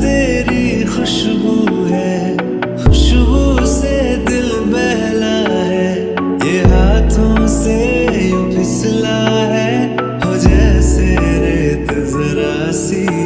तेरी खुशबू है, खुशबू से दिल बहला है, ये हाथों से फिसला है, हो जैसे रेत जरा सी।